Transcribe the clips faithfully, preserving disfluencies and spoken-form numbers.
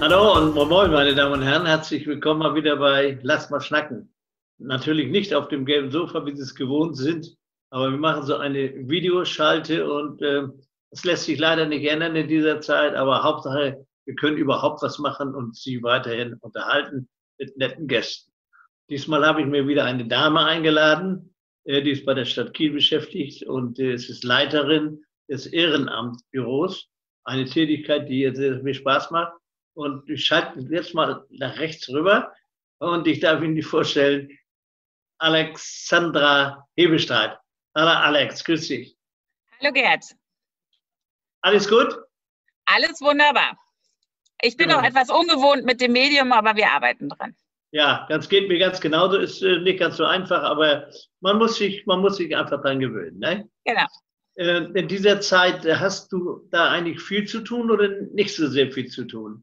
Hallo und moin moin, meine Damen und Herren, herzlich willkommen mal wieder bei Lass mal schnacken. Natürlich nicht auf dem gelben Sofa, wie Sie es gewohnt sind, aber wir machen so eine Videoschalte und es äh, lässt sich leider nicht ändern in dieser Zeit, aber Hauptsache, wir können überhaupt was machen und Sie weiterhin unterhalten mit netten Gästen. Diesmal habe ich mir wieder eine Dame eingeladen, äh, die ist bei der Stadt Kiel beschäftigt und äh, es ist Leiterin des Ehrenamtsbüros, eine Tätigkeit, die jetzt sehr viel Spaß macht. Und ich schalte jetzt mal nach rechts rüber und ich darf Ihnen die vorstellen, Alexandra Hebestreit. Hallo Alex, grüß dich. Hallo Gerd. Alles gut? Alles wunderbar. Ich bin noch etwas ungewohnt mit dem Medium, aber wir arbeiten dran. Ja, das geht mir ganz genauso. Ist nicht ganz so einfach, aber man muss sich, man muss sich einfach dran gewöhnen, ne? Genau. In dieser Zeit hast du da eigentlich viel zu tun oder nicht so sehr viel zu tun?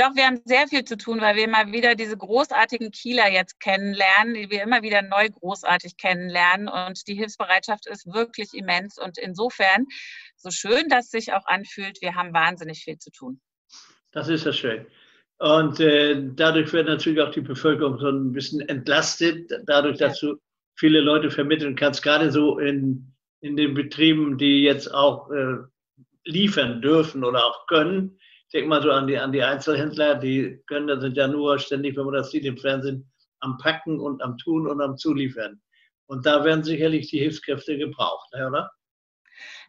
Doch, wir haben sehr viel zu tun, weil wir mal wieder diese großartigen Kieler jetzt kennenlernen, die wir immer wieder neu großartig kennenlernen. Und die Hilfsbereitschaft ist wirklich immens. Und insofern, so schön das sich auch anfühlt, wir haben wahnsinnig viel zu tun. Das ist ja schön. Und äh, dadurch wird natürlich auch die Bevölkerung so ein bisschen entlastet, dadurch, dass ja. du viele Leute vermitteln kannst, gerade so in, in den Betrieben, die jetzt auch äh, liefern dürfen oder auch können. Ich denke mal so an die, an die Einzelhändler, die können, das sind ja nur ständig, wenn man das sieht im Fernsehen, am Packen und am Tun und am Zuliefern. Und da werden sicherlich die Hilfskräfte gebraucht, oder?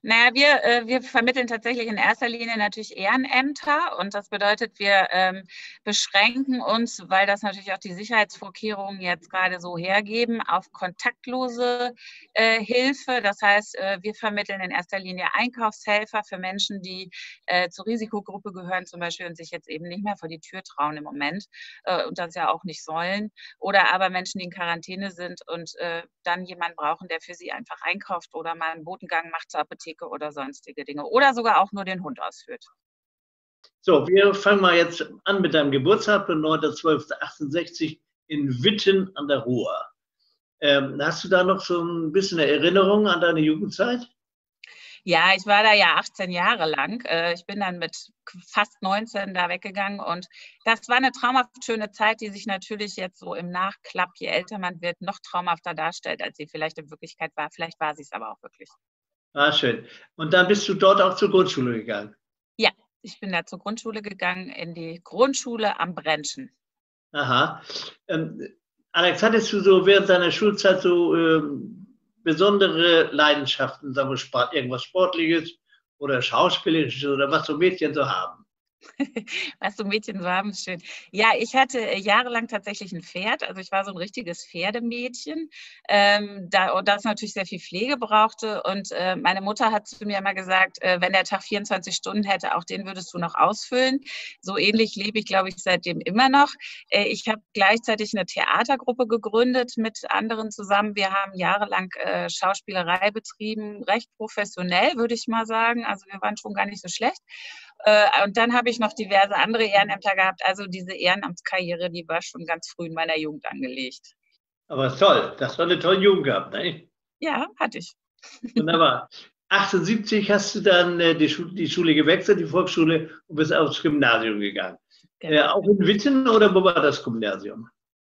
Naja, wir, äh, wir vermitteln tatsächlich in erster Linie natürlich Ehrenämter und das bedeutet, wir ähm, beschränken uns, weil das natürlich auch die Sicherheitsvorkehrungen jetzt gerade so hergeben, auf kontaktlose äh, Hilfe. Das heißt, äh, wir vermitteln in erster Linie Einkaufshelfer für Menschen, die äh, zur Risikogruppe gehören zum Beispiel und sich jetzt eben nicht mehr vor die Tür trauen im Moment äh, und das ja auch nicht sollen. Oder aber Menschen, die in Quarantäne sind und äh, dann jemanden brauchen, der für sie einfach einkauft oder mal einen Botengang macht zur Apotheke oder sonstige Dinge oder sogar auch nur den Hund ausführt. So, wir fangen mal jetzt an mit deinem Geburtstag, neunter zwölfter achtundsechzig in Witten an der Ruhr. Ähm, hast du da noch so ein bisschen eine Erinnerung an deine Jugendzeit? Ja, ich war da ja achtzehn Jahre lang. Ich bin dann mit fast neunzehn da weggegangen und das war eine traumhaft schöne Zeit, die sich natürlich jetzt so im Nachklapp, je älter man wird, noch traumhafter darstellt, als sie vielleicht in Wirklichkeit war. Vielleicht war sie es aber auch wirklich. Ah, schön. Und dann bist du dort auch zur Grundschule gegangen? Ja, ich bin da zur Grundschule gegangen, in die Grundschule am Brenchen. Aha. Ähm, Alex, hattest du so während deiner Schulzeit so ähm, besondere Leidenschaften, sagen wir, Sport, irgendwas Sportliches oder Schauspielerisches oder was so Mädchen so haben? Was so Mädchen so haben, ist schön. Ja, ich hatte jahrelang tatsächlich ein Pferd. Also ich war so ein richtiges Pferdemädchen, ähm, da das natürlich sehr viel Pflege brauchte. Und äh, meine Mutter hat zu mir immer gesagt, äh, wenn der Tag vierundzwanzig Stunden hätte, auch den würdest du noch ausfüllen. So ähnlich lebe ich, glaube ich, seitdem immer noch. Äh, ich habe gleichzeitig eine Theatergruppe gegründet mit anderen zusammen. Wir haben jahrelang äh, Schauspielerei betrieben, recht professionell, würde ich mal sagen. Also wir waren schon gar nicht so schlecht. Äh, und dann habe ich noch diverse andere Ehrenämter gehabt. Also diese Ehrenamtskarriere, die war schon ganz früh in meiner Jugend angelegt. Aber toll, das war eine tolle Jugend gehabt, ne? Ja, hatte ich. Wunderbar. achtundsiebzig hast du dann äh, die, Schu die Schule gewechselt, die Volksschule, und bist aufs Gymnasium gegangen. Genau. Äh, auch in Witten oder wo war das Gymnasium?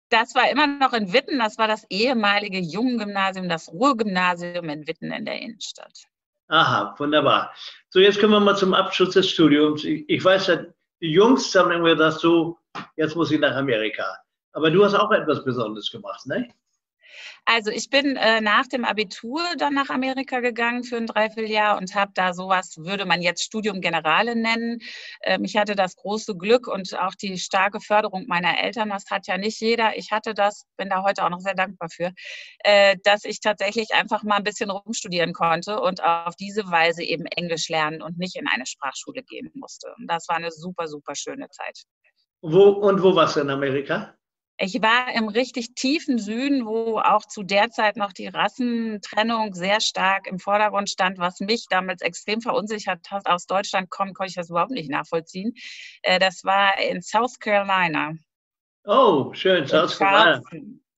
Das war immer noch in Witten. Das war das ehemalige Jungen-Gymnasium, das Ruhrgymnasium in Witten in der Innenstadt. Aha, wunderbar. So, jetzt kommen wir mal zum Abschluss des Studiums. Ich, ich weiß ja, die Jungs haben immer gesagt, so, jetzt muss ich nach Amerika. Aber du hast auch etwas Besonderes gemacht, ne? Also ich bin äh, nach dem Abitur dann nach Amerika gegangen für ein Dreivierteljahr und habe da sowas, würde man jetzt Studium Generale nennen. Ähm, ich hatte das große Glück und auch die starke Förderung meiner Eltern, das hat ja nicht jeder. Ich hatte das, bin da heute auch noch sehr dankbar für, äh, dass ich tatsächlich einfach mal ein bisschen rumstudieren konnte und auf diese Weise eben Englisch lernen und nicht in eine Sprachschule gehen musste. Und das war eine super, super schöne Zeit. Wo, und wo warst du in Amerika? Ich war im richtig tiefen Süden, wo auch zu der Zeit noch die Rassentrennung sehr stark im Vordergrund stand, was mich damals extrem verunsichert hat. Aus Deutschland kommen, konnte ich das überhaupt nicht nachvollziehen. Das war in South Carolina. Oh, schön, South Carolina.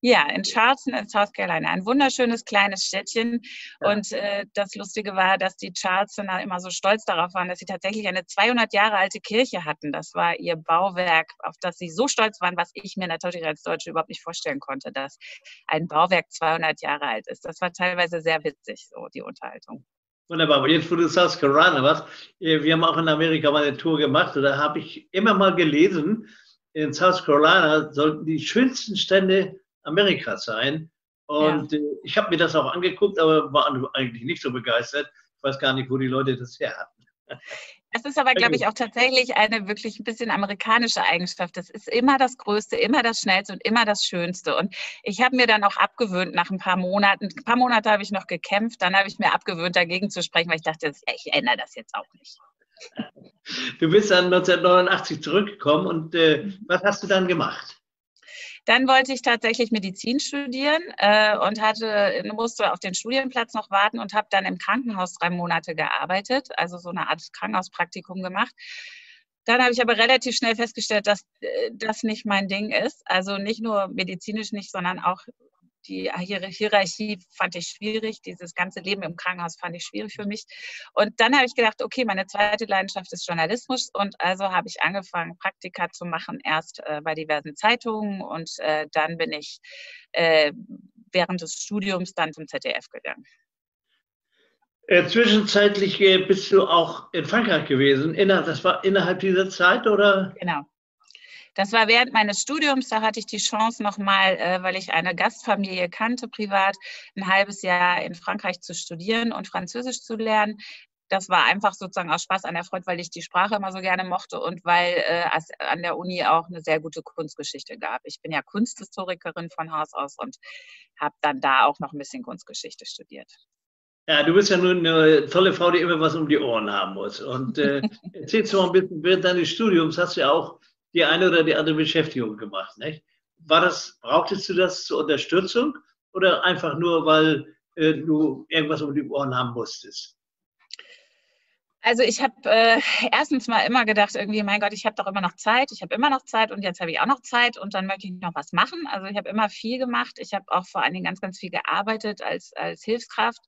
Ja, in Charleston in South Carolina. Ein wunderschönes kleines Städtchen. Ja. Und äh, das Lustige war, dass die Charlestoner immer so stolz darauf waren, dass sie tatsächlich eine zweihundert Jahre alte Kirche hatten. Das war ihr Bauwerk, auf das sie so stolz waren, was ich mir natürlich als Deutsche überhaupt nicht vorstellen konnte, dass ein Bauwerk zweihundert Jahre alt ist. Das war teilweise sehr witzig, so die Unterhaltung. Wunderbar. Und jetzt, wo du South Carolina warst, wir haben auch in Amerika mal eine Tour gemacht. Und da habe ich immer mal gelesen, in South Carolina sollten die schönsten Stände Amerika sein. Und ja, ich habe mir das auch angeguckt, aber war eigentlich nicht so begeistert. Ich weiß gar nicht, wo die Leute das her hatten. Das ist aber, glaube ich, auch tatsächlich eine wirklich ein bisschen amerikanische Eigenschaft. Das ist immer das Größte, immer das Schnellste und immer das Schönste. Und ich habe mir dann auch abgewöhnt, nach ein paar Monaten, ein paar Monate habe ich noch gekämpft, dann habe ich mir abgewöhnt, dagegen zu sprechen, weil ich dachte, ich ändere das jetzt auch nicht. Du bist dann neunzehnhundertneunundachtzig zurückgekommen und äh, was hast du dann gemacht? Dann wollte ich tatsächlich Medizin studieren äh, und hatte, musste auf den Studienplatz noch warten und habe dann im Krankenhaus drei Monate gearbeitet, also so eine Art Krankenhauspraktikum gemacht. Dann habe ich aber relativ schnell festgestellt, dass äh, das nicht mein Ding ist. Also nicht nur medizinisch nicht, sondern auch die Hierarchie fand ich schwierig. Dieses ganze Leben im Krankenhaus fand ich schwierig für mich. Und dann habe ich gedacht, okay, meine zweite Leidenschaft ist Journalismus. Und also habe ich angefangen, Praktika zu machen, erst äh, bei diversen Zeitungen. Und äh, dann bin ich äh, während des Studiums dann zum Z D F gegangen. Äh, zwischenzeitlich äh, bist du auch in Frankreich gewesen. Inner, das war innerhalb dieser Zeit, oder? Genau. Das war während meines Studiums, da hatte ich die Chance nochmal, äh, weil ich eine Gastfamilie kannte, privat, ein halbes Jahr in Frankreich zu studieren und Französisch zu lernen. Das war einfach sozusagen aus Spaß an der Freude, weil ich die Sprache immer so gerne mochte und weil äh, an der Uni auch eine sehr gute Kunstgeschichte gab. Ich bin ja Kunsthistorikerin von Haus aus und habe dann da auch noch ein bisschen Kunstgeschichte studiert. Ja, du bist ja nun eine tolle Frau, die immer was um die Ohren haben muss. Und äh, erzählst du mal ein bisschen, während deines Studiums hast du ja auch die eine oder die andere Beschäftigung gemacht, nicht? War das, brauchtest du das zur Unterstützung oder einfach nur, weil äh, du irgendwas um die Ohren haben musstest? Also ich habe äh, erstens mal immer gedacht, irgendwie, mein Gott, ich habe doch immer noch Zeit, ich habe immer noch Zeit und jetzt habe ich auch noch Zeit und dann möchte ich noch was machen. Also ich habe immer viel gemacht. Ich habe auch vor allen Dingen ganz, ganz viel gearbeitet als, als Hilfskraft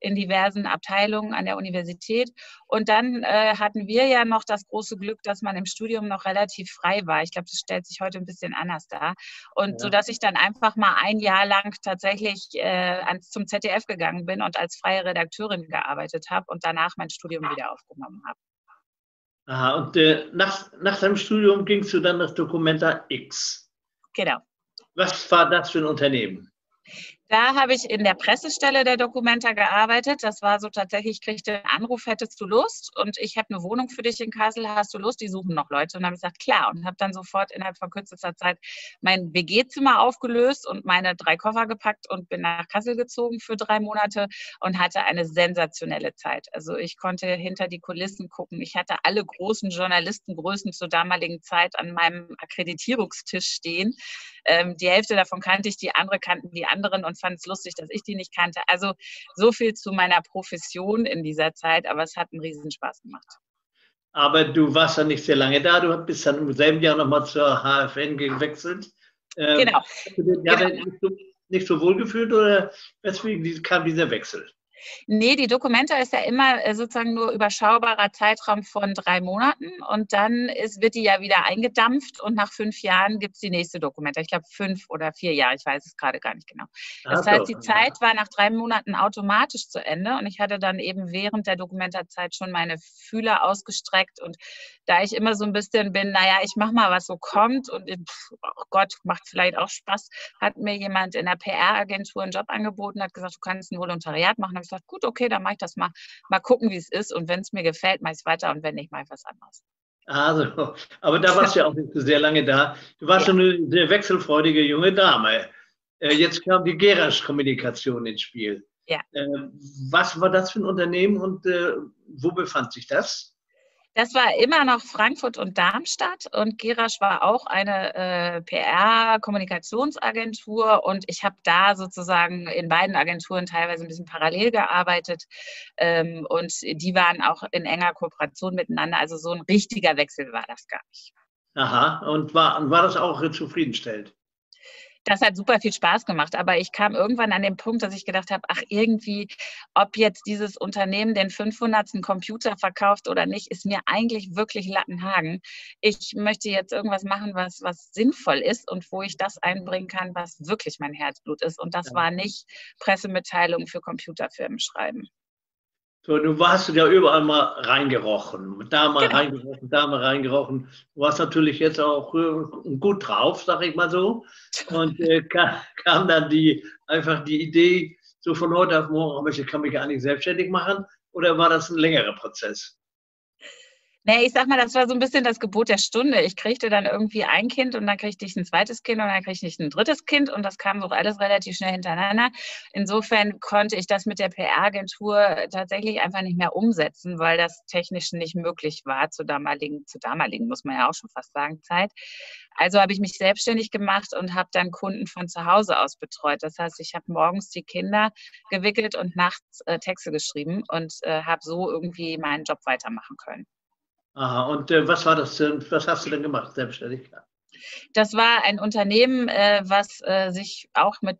in diversen Abteilungen an der Universität. Und dann äh, hatten wir ja noch das große Glück, dass man im Studium noch relativ frei war. Ich glaube, das stellt sich heute ein bisschen anders dar. Und ja, so, dass ich dann einfach mal ein Jahr lang tatsächlich äh, ans, zum Z D F gegangen bin und als freie Redakteurin gearbeitet habe und danach mein Studium wieder auf genommen habe. Aha, und äh, nach, nach deinem Studium gingst du dann nach Documenta X. Genau. Was war das für ein Unternehmen? Da habe ich in der Pressestelle der Documenta gearbeitet. Das war so tatsächlich, ich kriegte einen Anruf, hättest du Lust? Und ich habe eine Wohnung für dich in Kassel, hast du Lust? Die suchen noch Leute. Und habe ich gesagt, klar. Und habe dann sofort innerhalb von kürzester Zeit mein W G-Zimmer aufgelöst und meine drei Koffer gepackt und bin nach Kassel gezogen für drei Monate und hatte eine sensationelle Zeit. Also ich konnte hinter die Kulissen gucken. Ich hatte alle großen Journalistengrößen zur damaligen Zeit an meinem Akkreditierungstisch stehen. Ähm, die Hälfte davon kannte ich, die andere kannten die anderen und fand es lustig, dass ich die nicht kannte. Also so viel zu meiner Profession in dieser Zeit, aber es hat einen Riesenspaß gemacht. Aber du warst ja nicht sehr lange da, du bist dann im selben Jahr nochmal zur H F N gewechselt. Ähm, genau. Hast du den Jahr genau. nicht, so, nicht so wohl gefühlt oder deswegen kam dieser Wechsel? Nee, die Documenta ist ja immer sozusagen nur überschaubarer Zeitraum von drei Monaten und dann ist, wird die ja wieder eingedampft und nach fünf Jahren gibt es die nächste Documenta. Ich glaube fünf oder vier Jahre, ich weiß es gerade gar nicht genau. Das Ach heißt, doch. die Zeit war nach drei Monaten automatisch zu Ende und ich hatte dann eben während der Documenta-Zeit schon meine Fühler ausgestreckt und da ich immer so ein bisschen bin, naja, ich mache mal, was so kommt und pff, oh Gott, macht vielleicht auch Spaß, hat mir jemand in der P R-Agentur einen Job angeboten, hat gesagt, du kannst ein Volontariat machen. Ich dachte, gut, okay, dann mache ich das mal. Mal gucken, wie es ist. Und wenn es mir gefällt, mache ich es weiter. Und wenn nicht, mache ich was anderes. Also, aber da warst du ja auch nicht so sehr lange da. Du warst ja schon eine, eine wechselfreudige junge Dame. Äh, jetzt kam die Gerasch-Kommunikation ins Spiel. Ja. Äh, was war das für ein Unternehmen und äh, wo befand sich das? Das war immer noch Frankfurt und Darmstadt, und Gerasch war auch eine äh, P R-Kommunikationsagentur, und ich habe da sozusagen in beiden Agenturen teilweise ein bisschen parallel gearbeitet, ähm, und die waren auch in enger Kooperation miteinander, also so ein richtiger Wechsel war das gar nicht. Aha, und war, war das auch zufriedenstellend? Das hat super viel Spaß gemacht, aber ich kam irgendwann an den Punkt, dass ich gedacht habe, ach irgendwie, ob jetzt dieses Unternehmen den fünfhundertsten Computer verkauft oder nicht, ist mir eigentlich wirklich Lattenhagen. Ich möchte jetzt irgendwas machen, was, was sinnvoll ist und wo ich das einbringen kann, was wirklich mein Herzblut ist. Und das war nicht Pressemitteilungen für Computerfirmen schreiben. So, du warst ja überall mal reingerochen, da mal genau. reingerochen, da mal reingerochen. Du warst natürlich jetzt auch gut drauf, sag ich mal so. Und äh, kam, kam dann die, einfach die Idee, so von heute auf morgen, ich kann mich gar nicht selbstständig machen, oder war das ein längerer Prozess? Nee, ich sag mal, das war so ein bisschen das Gebot der Stunde. Ich kriegte dann irgendwie ein Kind und dann kriegte ich ein zweites Kind und dann kriegte ich ein drittes Kind, und das kam doch alles relativ schnell hintereinander. Insofern konnte ich das mit der P R-Agentur tatsächlich einfach nicht mehr umsetzen, weil das technisch nicht möglich war zur damaligen, zur damaligen, muss man ja auch schon fast sagen, Zeit. Also habe ich mich selbstständig gemacht und habe dann Kunden von zu Hause aus betreut. Das heißt, ich habe morgens die Kinder gewickelt und nachts äh, Texte geschrieben und äh, habe so irgendwie meinen Job weitermachen können. Aha, und äh, was war das denn? Was hast du denn gemacht, selbstständig? Das war ein Unternehmen, äh, was äh, sich auch mit,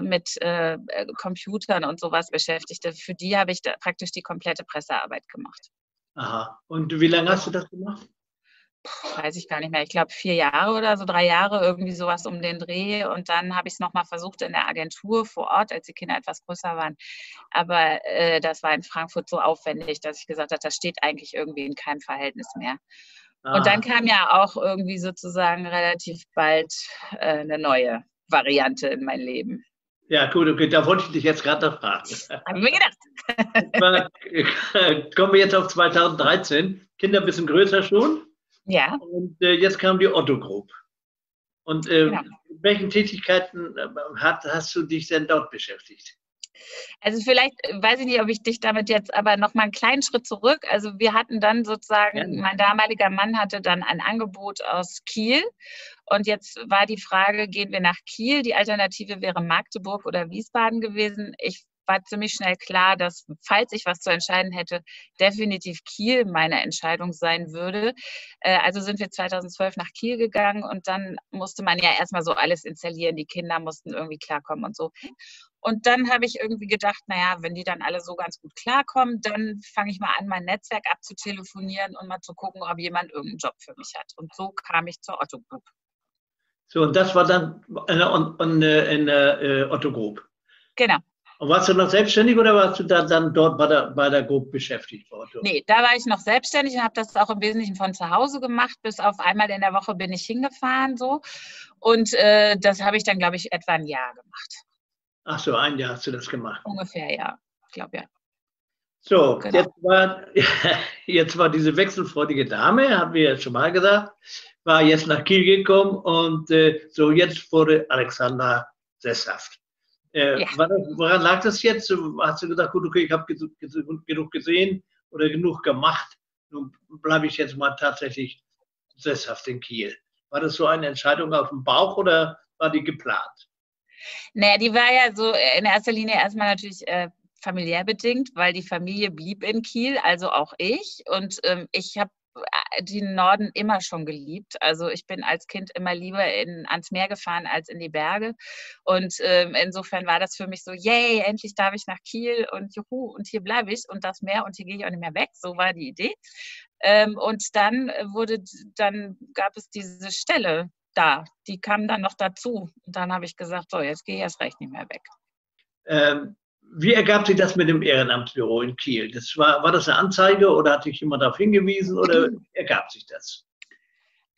mit äh, Computern und sowas beschäftigte. Für die habe ich da praktisch die komplette Pressearbeit gemacht. Aha, und wie lange hast du das gemacht? Puh, weiß ich gar nicht mehr. Ich glaube vier Jahre oder so, drei Jahre, irgendwie sowas um den Dreh. Und dann habe ich es nochmal versucht in der Agentur vor Ort, als die Kinder etwas größer waren. Aber äh, das war in Frankfurt so aufwendig, dass ich gesagt habe, das steht eigentlich irgendwie in keinem Verhältnis mehr. Ah. Und dann kam ja auch irgendwie sozusagen relativ bald äh, eine neue Variante in mein Leben. Ja, gut, okay, da wollte ich dich jetzt gerade noch fragen. Hab ich mir gedacht. Kommen wir jetzt auf zweitausenddreizehn. Kinder ein bisschen größer schon. Ja. Und äh, jetzt kam die Otto Group. Und äh, genau. mit welchen Tätigkeiten äh, hat, hast du dich denn dort beschäftigt? Also vielleicht, weiß ich nicht, ob ich dich damit jetzt, aber nochmal einen kleinen Schritt zurück. Also wir hatten dann sozusagen, ja. mein damaliger Mann hatte dann ein Angebot aus Kiel. Und jetzt war die Frage, gehen wir nach Kiel? Die Alternative wäre Magdeburg oder Wiesbaden gewesen. Ich war ziemlich schnell klar, dass, falls ich was zu entscheiden hätte, definitiv Kiel meine Entscheidung sein würde. Also sind wir zweitausendzwölf nach Kiel gegangen, und dann musste man ja erstmal so alles installieren. Die Kinder mussten irgendwie klarkommen und so. Und dann habe ich irgendwie gedacht, naja, wenn die dann alle so ganz gut klarkommen, dann fange ich mal an, mein Netzwerk abzutelefonieren und mal zu gucken, ob jemand irgendeinen Job für mich hat. Und so kam ich zur Otto Group. So, und das war dann in der Otto Group? Genau. Und warst du noch selbstständig oder warst du da dann dort bei der, bei der Gruppe beschäftigt worden? Nee, da war ich noch selbstständig und habe das auch im Wesentlichen von zu Hause gemacht. Bis auf einmal in der Woche bin ich hingefahren. so Und äh, das habe ich dann, glaube ich, etwa ein Jahr gemacht. Ach so, ein Jahr hast du das gemacht? Ungefähr, ja. Ich glaube, ja. So, genau. jetzt, war, jetzt war diese wechselfreudige Dame, haben wir jetzt schon mal gesagt, war jetzt nach Kiel gekommen, und äh, so jetzt wurde Alexandra sesshaft. Äh, ja. Woran lag das jetzt? Hast du gesagt, gut, okay, ich habe genug gesehen oder genug gemacht, nun bleibe ich jetzt mal tatsächlich sesshaft in Kiel. War das so eine Entscheidung auf dem Bauch oder war die geplant? Naja, die war ja so in erster Linie erstmal natürlich äh, familiär bedingt, weil die Familie blieb in Kiel, also auch ich. Und ähm, ich habe den Norden immer schon geliebt. Also ich bin als Kind immer lieber in, ans Meer gefahren als in die Berge. Und ähm, insofern war das für mich so, yay, endlich darf ich nach Kiel und juhu, und hier bleibe ich und das Meer und hier gehe ich auch nicht mehr weg. So war die Idee. Ähm, und dann wurde, dann gab es diese Stelle da, die kam dann noch dazu. Und dann habe ich gesagt, so, jetzt gehe ich erst recht nicht mehr weg. Ähm, wie ergab sich das mit dem Ehrenamtsbüro in Kiel? Das war, war das eine Anzeige oder hat dich jemand darauf hingewiesen oder ergab sich das?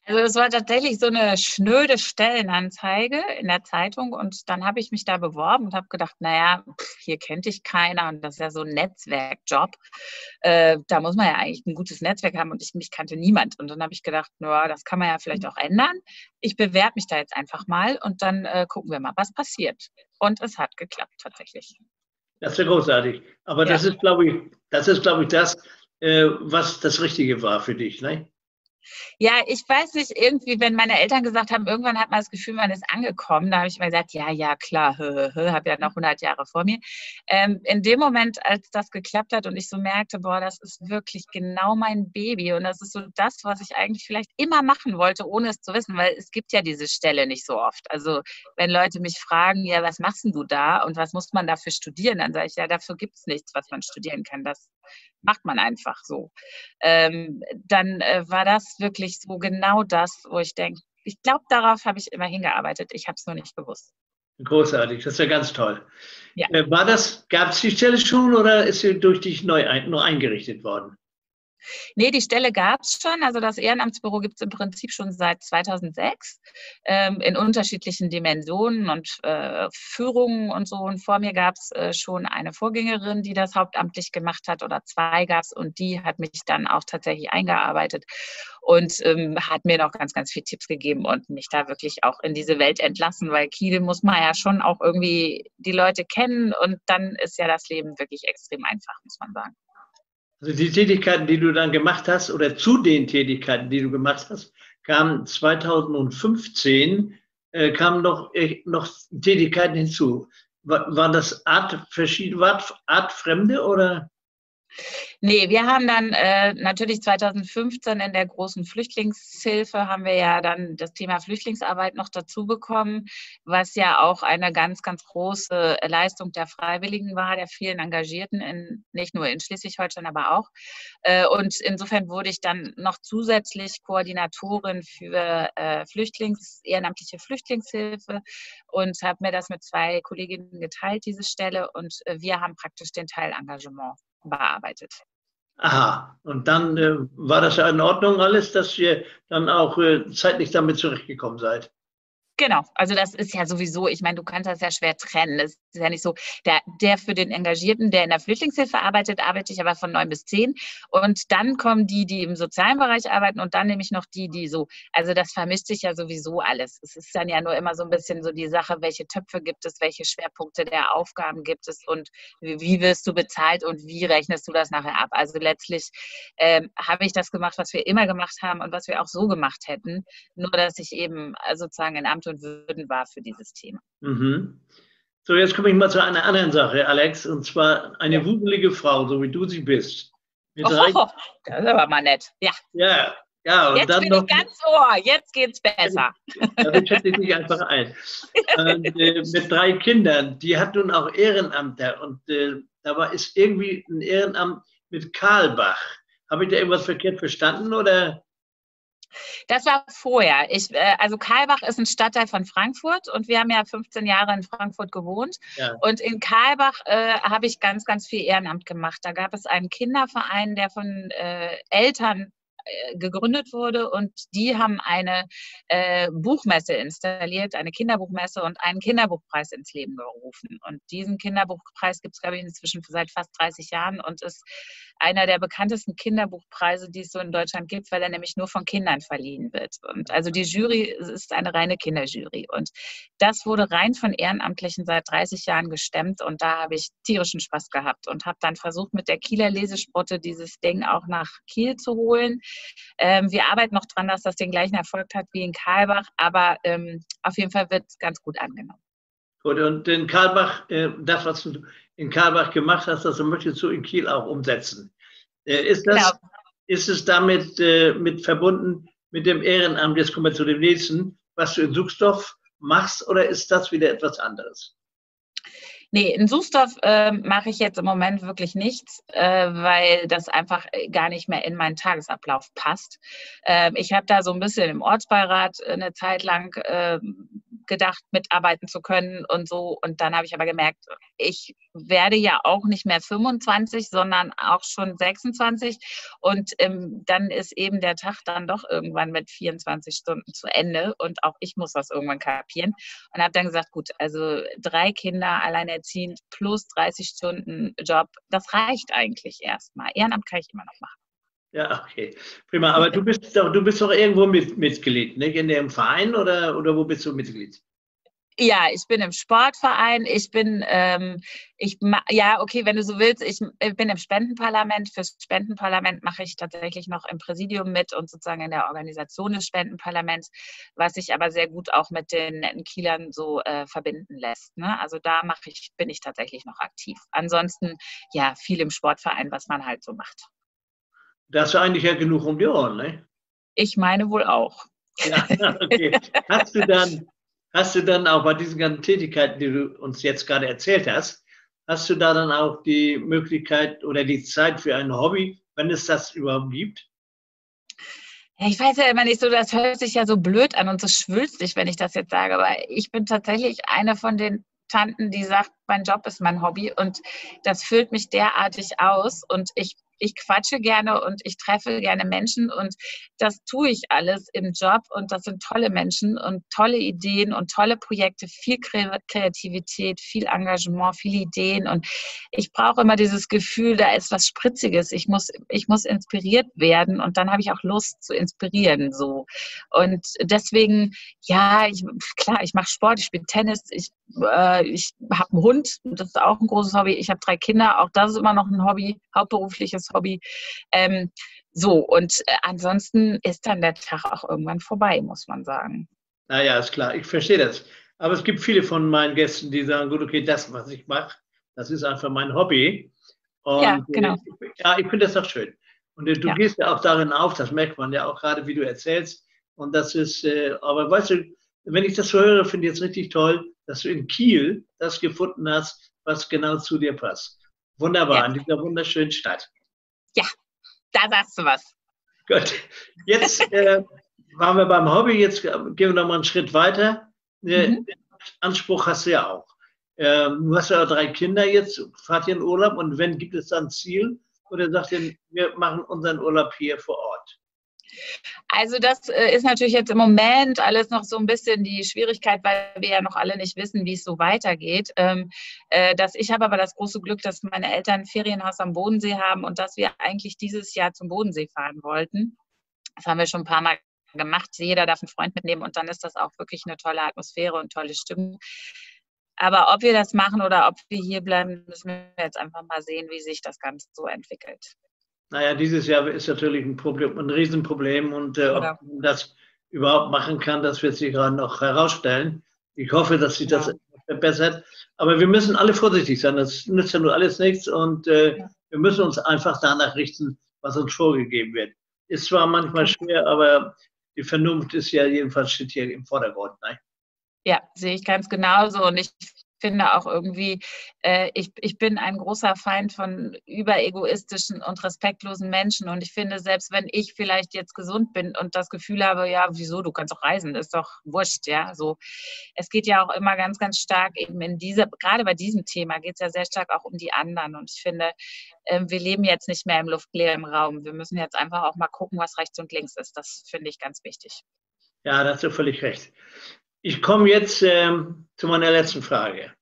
Also es war tatsächlich so eine schnöde Stellenanzeige in der Zeitung, und dann habe ich mich da beworben und habe gedacht, naja, hier kennt dich keiner und das ist ja so ein Netzwerkjob. Äh, da muss man ja eigentlich ein gutes Netzwerk haben, und ich, mich kannte niemand. Und dann habe ich gedacht, naja, das kann man ja vielleicht auch ändern. Ich bewerbe mich da jetzt einfach mal und dann äh, gucken wir mal, was passiert. Und es hat geklappt tatsächlich. Das ist ja großartig. Aber ja. das ist, glaube ich, das, ist, glaube ich, das äh, was das Richtige war für dich, ne? Ja, ich weiß nicht, irgendwie, wenn meine Eltern gesagt haben, irgendwann hat man das Gefühl, man ist angekommen, da habe ich mal gesagt, ja, ja, klar, habe ja noch hundert Jahre vor mir. Ähm, in dem Moment, als das geklappt hat und ich so merkte, boah, das ist wirklich genau mein Baby und das ist so das, was ich eigentlich vielleicht immer machen wollte, ohne es zu wissen, weil es gibt ja diese Stelle nicht so oft. Also wenn Leute mich fragen, ja, was machst denn du da und was muss man dafür studieren, dann sage ich, ja, dafür gibt es nichts, was man studieren kann, das macht man einfach so. Ähm, dann äh, war das wirklich so genau das, wo ich denke, ich glaube, darauf habe ich immer hingearbeitet. Ich habe es nur nicht gewusst. Großartig, das ist ja ganz toll. Ja. Äh, war das, gab es die Stelle schon oder ist sie durch dich neu ein, nur eingerichtet worden? Nee, die Stelle gab es schon. Also das Ehrenamtsbüro gibt es im Prinzip schon seit zweitausendsechs ähm, in unterschiedlichen Dimensionen und äh, Führungen und so. Und vor mir gab es äh, schon eine Vorgängerin, die das hauptamtlich gemacht hat, oder zwei gab es, und die hat mich dann auch tatsächlich eingearbeitet und ähm, hat mir noch ganz, ganz viele Tipps gegeben und mich da wirklich auch in diese Welt entlassen, weil Kiel muss man ja schon auch irgendwie die Leute kennen und dann ist ja das Leben wirklich extrem einfach, muss man sagen. Also die Tätigkeiten, die du dann gemacht hast, oder zu den Tätigkeiten, die du gemacht hast, kamen zweitausendfünfzehn, äh, kamen noch, äh, noch Tätigkeiten hinzu. War, war das Art, verschieden, war artfremde oder? Nee, wir haben dann äh, natürlich zweitausendfünfzehn in der großen Flüchtlingshilfe haben wir ja dann das Thema Flüchtlingsarbeit noch dazu bekommen, was ja auch eine ganz, ganz große Leistung der Freiwilligen war, der vielen Engagierten, in, nicht nur in Schleswig-Holstein, aber auch. Äh, und insofern wurde ich dann noch zusätzlich Koordinatorin für äh, Flüchtlings, ehrenamtliche Flüchtlingshilfe und habe mir das mit zwei Kolleginnen geteilt, diese Stelle, und äh, wir haben praktisch den Teil Engagement bearbeitet. Aha, und dann äh, war das ja in Ordnung alles, dass ihr dann auch äh, zeitlich damit zurechtgekommen seid? Genau, also das ist ja sowieso, ich meine, du kannst das ja schwer trennen. Es ist ja nicht so, der, der für den Engagierten, der in der Flüchtlingshilfe arbeitet, arbeite ich aber von neun bis zehn. Und dann kommen die, die im sozialen Bereich arbeiten, und dann nehme ich noch die, die so, also das vermischt sich ja sowieso alles. Es ist dann ja nur immer so ein bisschen so die Sache, welche Töpfe gibt es, welche Schwerpunkte der Aufgaben gibt es und wie wirst du bezahlt und wie rechnest du das nachher ab. Also letztlich ähm, habe ich das gemacht, was wir immer gemacht haben und was wir auch so gemacht hätten, nur dass ich eben sozusagen in Amt und Würden war für dieses Thema. Mhm. So, jetzt komme ich mal zu einer anderen Sache, Alex, und zwar eine ja. wuselige Frau, so wie du sie bist. Mit oh, oh, das ist aber mal nett. Ja, ja, ja und jetzt dann bin noch, ich ganz ohr, jetzt geht's besser. Damit schätze ich dich einfach ein. Und, äh, mit drei Kindern, die hat nun auch Ehrenamter, und äh, da ist irgendwie ein Ehrenamt mit Kalbach. Habe ich da irgendwas verkehrt verstanden, oder? Das war vorher. Ich, also Kalbach ist ein Stadtteil von Frankfurt und wir haben ja fünfzehn Jahre in Frankfurt gewohnt. Ja. Und in Kalbach äh, habe ich ganz, ganz viel Ehrenamt gemacht. Da gab es einen Kinderverein, der von äh, Eltern gegründet wurde, und die haben eine äh, Buchmesse installiert, eine Kinderbuchmesse, und einen Kinderbuchpreis ins Leben gerufen. Und diesen Kinderbuchpreis gibt es, glaube ich, inzwischen seit fast dreißig Jahren und ist einer der bekanntesten Kinderbuchpreise, die es so in Deutschland gibt, weil er nämlich nur von Kindern verliehen wird. Und also die Jury ist eine reine Kinderjury. Und das wurde rein von Ehrenamtlichen seit dreißig Jahren gestemmt, und da habe ich tierischen Spaß gehabt und habe dann versucht, mit der Kieler Lesesprotte dieses Ding auch nach Kiel zu holen. Ähm, wir arbeiten noch dran, dass das den gleichen Erfolg hat wie in Kalbach, aber ähm, auf jeden Fall wird es ganz gut angenommen. Gut, und in Kalbach, äh, das, was du in Kalbach gemacht hast, das möchtest du in Kiel auch umsetzen. Äh, ist, das, genau. ist es damit äh, mit verbunden mit dem Ehrenamt, jetzt kommen wir zu dem nächsten, was du in Suchsdorf machst, oder ist das wieder etwas anderes? Nee, in Suchsdorf äh, mache ich jetzt im Moment wirklich nichts, äh, weil das einfach gar nicht mehr in meinen Tagesablauf passt. Äh, ich habe da so ein bisschen im Ortsbeirat eine Zeit lang äh, gedacht, mitarbeiten zu können und so. Und dann habe ich aber gemerkt, ich werde ja auch nicht mehr fünfundzwanzig, sondern auch schon sechsundzwanzig. Und ähm, dann ist eben der Tag dann doch irgendwann mit vierundzwanzig Stunden zu Ende. Und auch ich muss das irgendwann kapieren. Und habe dann gesagt, gut, also drei Kinder alleinerziehend plus dreißig Stunden Job, das reicht eigentlich erstmal. Ehrenamt kann ich immer noch machen. Ja, okay. Prima. Aber du bist doch, du bist doch irgendwo mit, Mitglied, nicht? In dem Verein, oder, oder wo bist du Mitglied? Ja, ich bin im Sportverein, ich bin, ähm, ich ja, okay, wenn du so willst, ich, ich bin im Spendenparlament. Fürs Spendenparlament mache ich tatsächlich noch im Präsidium mit und sozusagen in der Organisation des Spendenparlaments, was sich aber sehr gut auch mit den netten Kielern so äh, verbinden lässt, ne? Also da mache ich, bin ich tatsächlich noch aktiv. Ansonsten, ja, viel im Sportverein, was man halt so macht. Das ist eigentlich ja genug um die Ohren, ne? Ich meine wohl auch. Ja, okay. Hast du dann... Hast du dann auch bei diesen ganzen Tätigkeiten, die du uns jetzt gerade erzählt hast, hast du da dann auch die Möglichkeit oder die Zeit für ein Hobby, wenn es das überhaupt gibt? Ja, ich weiß ja immer nicht so, das hört sich ja so blöd an und so schwülstig, wenn ich das jetzt sage, aber ich bin tatsächlich eine von den Tanten, die sagt, mein Job ist mein Hobby und das füllt mich derartig aus und ich Ich quatsche gerne und ich treffe gerne Menschen und das tue ich alles im Job und das sind tolle Menschen und tolle Ideen und tolle Projekte, viel Kreativität, viel Engagement, viele Ideen und ich brauche immer dieses Gefühl, da ist was Spritziges, ich muss, ich muss inspiriert werden und dann habe ich auch Lust zu inspirieren. So. Und deswegen, ja, ich, klar, ich mache Sport, ich spiele Tennis, ich, äh, ich habe einen Hund, das ist auch ein großes Hobby, ich habe drei Kinder, auch das ist immer noch ein Hobby, hauptberufliches Hobby. Ähm, so, und äh, ansonsten ist dann der Tag auch irgendwann vorbei, muss man sagen. Naja, ist klar, ich verstehe das. Aber es gibt viele von meinen Gästen, die sagen, gut, okay, das, was ich mache, das ist einfach mein Hobby. Und ja, genau. Äh, ja, ich finde das doch schön. Und äh, du ja. gehst ja auch darin auf, das merkt man ja auch gerade, wie du erzählst. Und das ist, äh, aber weißt du, wenn ich das so höre, finde ich es richtig toll, dass du in Kiel das gefunden hast, was genau zu dir passt. Wunderbar, ja. In dieser wunderschönen Stadt. Ja, da sagst du was. Gut, jetzt äh, waren wir beim Hobby, jetzt gehen wir nochmal einen Schritt weiter. Äh, mhm. Anspruch hast du ja auch. Äh, du hast ja auch drei Kinder jetzt, fahrt ihr in Urlaub und wenn, gibt es dann ein Ziel? Oder sagt ihr, wir machen unseren Urlaub hier vor Ort? Also das ist natürlich jetzt im Moment alles noch so ein bisschen die Schwierigkeit, weil wir ja noch alle nicht wissen, wie es so weitergeht. Ähm, äh, dass ich habe aber das große Glück, dass meine Eltern ein Ferienhaus am Bodensee haben und dass wir eigentlich dieses Jahr zum Bodensee fahren wollten. Das haben wir schon ein paar Mal gemacht. Jeder darf einen Freund mitnehmen und dann ist das auch wirklich eine tolle Atmosphäre und tolle Stimmung. Aber ob wir das machen oder ob wir hier bleiben, müssen wir jetzt einfach mal sehen, wie sich das Ganze so entwickelt. Naja, dieses Jahr ist natürlich ein Problem, ein Riesenproblem und äh, ob man das überhaupt machen kann, das wird sich gerade noch herausstellen. Ich hoffe, dass sich das ja. verbessert. Aber wir müssen alle vorsichtig sein, das nützt ja nur alles nichts und äh, ja. wir müssen uns einfach danach richten, was uns vorgegeben wird. Ist zwar manchmal schwer, aber die Vernunft ist ja jedenfalls steht hier im Vordergrund. Ne? Ja, sehe ich ganz genauso und ich finde auch irgendwie, äh, ich, ich bin ein großer Feind von überegoistischen und respektlosen Menschen und ich finde, selbst wenn ich vielleicht jetzt gesund bin und das Gefühl habe, ja, wieso, du kannst doch reisen, ist doch wurscht, ja, so. Es geht ja auch immer ganz, ganz stark eben in dieser, gerade bei diesem Thema geht es ja sehr stark auch um die anderen und ich finde, äh, wir leben jetzt nicht mehr im luftleeren Raum, wir müssen jetzt einfach auch mal gucken, was rechts und links ist, das finde ich ganz wichtig. Ja, da hast du völlig recht. Ich komme jetzt ähm, zu meiner letzten Frage.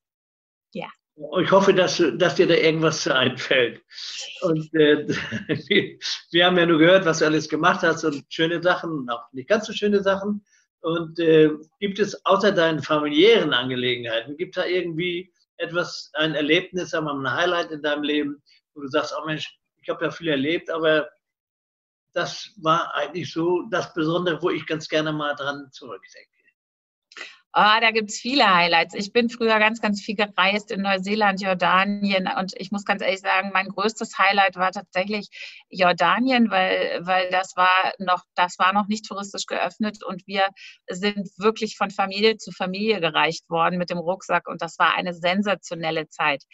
Ja. Ich hoffe, dass, dass dir da irgendwas einfällt. Und äh, wir haben ja nur gehört, was du alles gemacht hast und schöne Sachen, auch nicht ganz so schöne Sachen. Und äh, gibt es außer deinen familiären Angelegenheiten, gibt da irgendwie etwas, ein Erlebnis, sagen wir mal, ein Highlight in deinem Leben, wo du sagst, oh Mensch, ich habe ja viel erlebt, aber das war eigentlich so das Besondere, wo ich ganz gerne mal dran zurückdenke. Oh, da gibt es viele Highlights. Ich bin früher ganz, ganz viel gereist in Neuseeland, Jordanien und ich muss ganz ehrlich sagen, mein größtes Highlight war tatsächlich Jordanien, weil, weil das war noch, das war noch nicht touristisch geöffnet und wir sind wirklich von Familie zu Familie gereicht worden mit dem Rucksack und das war eine sensationelle Zeit.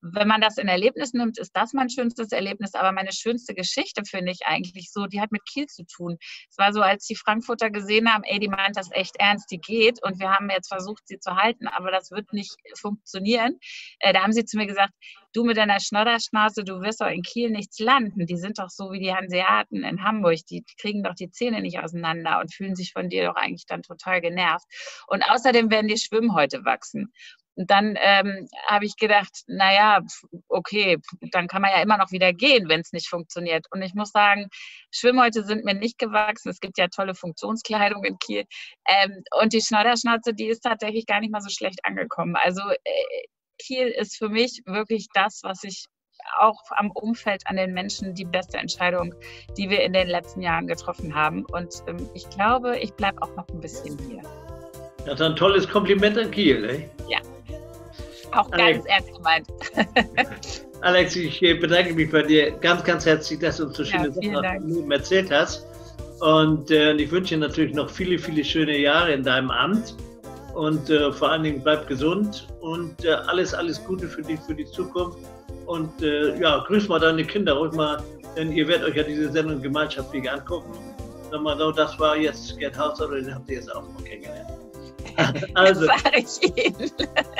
Wenn man das in Erlebnis nimmt, ist das mein schönstes Erlebnis, aber meine schönste Geschichte finde ich eigentlich so, die hat mit Kiel zu tun. Es war so, als die Frankfurter gesehen haben, ey, die meint das echt ernst, die geht und wir haben jetzt versucht, sie zu halten, aber das wird nicht funktionieren. Äh, da haben sie zu mir gesagt, du mit deiner Schnodderschnauze, du wirst doch in Kiel nichts landen. Die sind doch so wie die Hanseaten in Hamburg. Die, die kriegen doch die Zähne nicht auseinander und fühlen sich von dir doch eigentlich dann total genervt. Und außerdem werden die Schwimmhäute wachsen. dann ähm, habe ich gedacht, naja, okay, dann kann man ja immer noch wieder gehen, wenn es nicht funktioniert. Und ich muss sagen, Schwimmhäute sind mir nicht gewachsen. Es gibt ja tolle Funktionskleidung in Kiel. Ähm, und die Schnodderschnauze, die ist tatsächlich gar nicht mal so schlecht angekommen. Also äh, Kiel ist für mich wirklich das, was ich auch am Umfeld, an den Menschen, die beste Entscheidung, die wir in den letzten Jahren getroffen haben. Und ähm, ich glaube, ich bleibe auch noch ein bisschen hier. Das ist ein tolles Kompliment an Kiel, ey? Ja. Auch ganz Alex, ernst gemeint. Alex, ich bedanke mich bei dir ganz, ganz herzlich, dass du uns so schöne ja, Sachen erzählt hast. Und äh, ich wünsche dir natürlich noch viele, viele schöne Jahre in deinem Amt. Und äh, vor allen Dingen bleib gesund und äh, alles, alles Gute für dich, für die Zukunft. Und äh, ja, grüß mal deine Kinder ruhig mal, denn ihr werdet euch ja diese Sendung gemeinschaftlich angucken. Sag mal so, das war jetzt Gerd Haus, oder den habt ihr jetzt auch mal kennengelernt. Also, alles,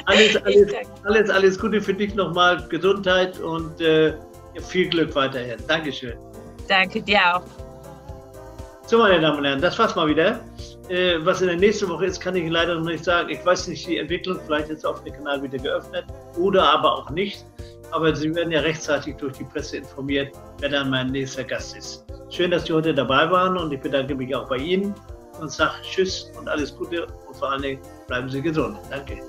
alles, alles, alles Gute für dich nochmal, Gesundheit und äh, viel Glück weiterhin. Dankeschön. Danke dir auch. So, meine Damen und Herren, das war's mal wieder. Äh, was in der nächsten Woche ist, kann ich leider noch nicht sagen. Ich weiß nicht, die Entwicklung, vielleicht ist auch der Kanal wieder geöffnet oder aber auch nicht. Aber Sie werden ja rechtzeitig durch die Presse informiert, wer dann mein nächster Gast ist. Schön, dass Sie heute dabei waren und ich bedanke mich auch bei Ihnen und sage Tschüss und alles Gute und vor allen Dingen bleiben Sie gesund. Danke.